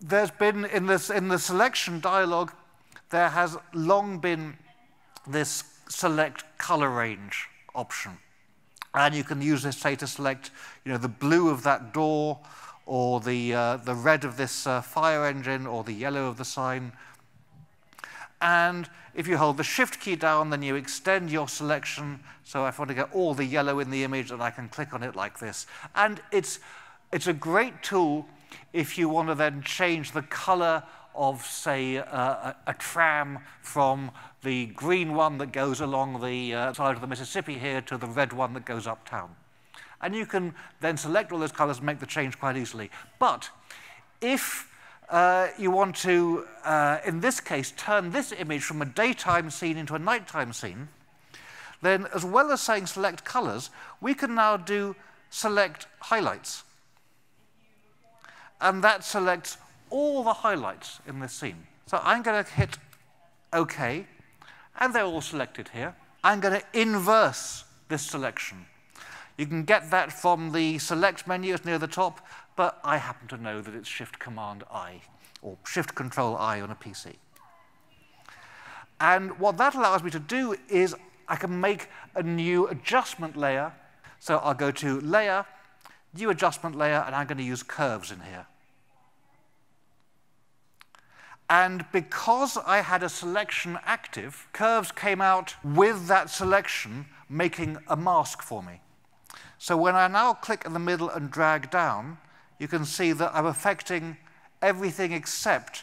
there's been in the selection dialog, there has long been this select color range option, and you can use this say to select, you know, the blue of that door, or the red of this fire engine, or the yellow of the sign. And if you hold the Shift key down, then you extend your selection. So if I want to get all the yellow in the image, and I can click on it like this. And it's a great tool if you want to then change the color of, say, a tram from the green one that goes along the side of the Mississippi here to the red one that goes uptown. And you can then select all those colors and make the change quite easily. But if you want to, in this case, turn this image from a daytime scene into a nighttime scene, then as well as saying select colors, we can now do select highlights. And that selects all the highlights in this scene. So I'm going to hit OK, and they're all selected here. I'm going to inverse this selection. You can get that from the select menu, it's near the top, but I happen to know that it's Shift-Command-I, or Shift-Control-I on a PC. And what that allows me to do is I can make a new adjustment layer. So I'll go to Layer, New Adjustment Layer, and I'm going to use Curves in here. And because I had a selection active, Curves came out with that selection, making a mask for me. So when I now click in the middle and drag down, you can see that I'm affecting everything except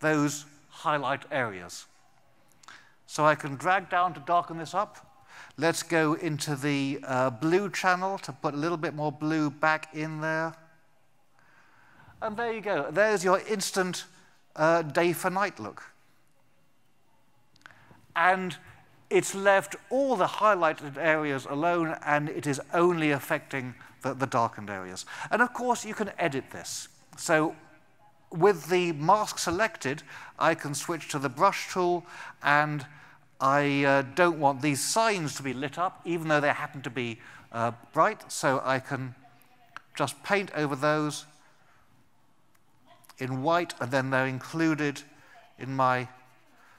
those highlight areas. So I can drag down to darken this up. Let's go into the blue channel to put a little bit more blue back in there. And there you go. There's your instant day for night look. And it's left all the highlighted areas alone, and it is only affecting the darkened areas. And of course, you can edit this. So with the mask selected, I can switch to the brush tool, and I don't want these signs to be lit up, even though they happen to be bright, so I can just paint over those in white, and then they're included in my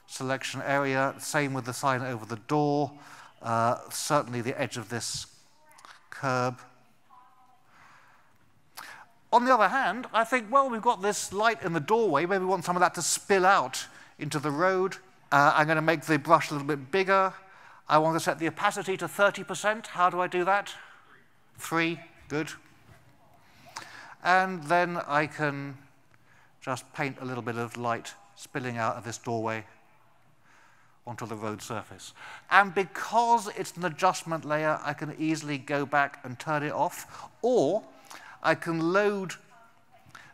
selection area. Same with the sign over the door, certainly the edge of this curb. On the other hand, I think, well, we've got this light in the doorway. Maybe we want some of that to spill out into the road. I'm going to make the brush a little bit bigger. I want to set the opacity to 30%. How do I do that? 3, good. And then I can just paint a little bit of light spilling out of this doorway onto the road surface. And because it's an adjustment layer, I can easily go back and turn it off, or I can load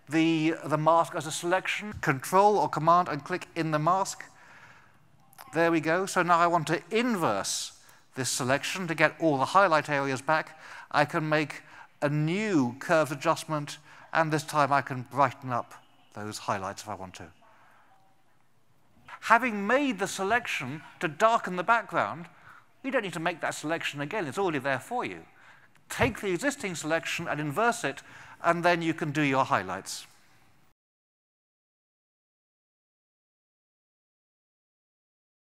the mask as a selection, Control or Command, and click in the mask. There we go. So now I want to inverse this selection to get all the highlight areas back. I can make a new curve adjustment, and this time I can brighten up those highlights if I want to. Having made the selection to darken the background, you don't need to make that selection again. It's already there for you. Take the existing selection and inverse it, and then you can do your highlights.